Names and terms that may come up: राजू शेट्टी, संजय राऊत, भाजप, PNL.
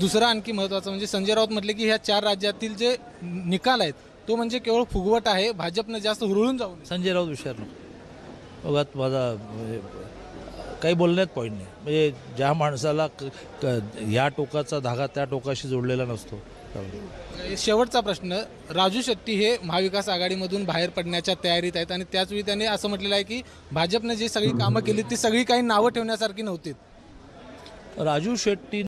दुसरा आणखी महत्त्वाचं म्हणजे संजय राऊत म्हटले की ह्या चार राज्यातील जे निकाल आहेत तो म्हणजे केवळ फुगवट आहे, भाजपने जास्त हुरळून जाऊ नये. संजय राऊत विचारलं बघत माझा काही बोलण्यात पॉईंट नाही. म्हणजे ज्या माणसाला या टोकाचा धागा त्या टोकाशी जोडलेला नसतो. शेवटचा प्रश्न, राजू शेट्टी हे महाविकास आघाडीमधून बाहेर पडण्याच्या तयारीत आहेत आणि त्याचवेळी त्यांनी असं म्हटलेलं आहे की भाजपने जी सगळी कामं केली ती सगळी काही नावं ठेवण्यासारखी नव्हती. राजू शेट्टी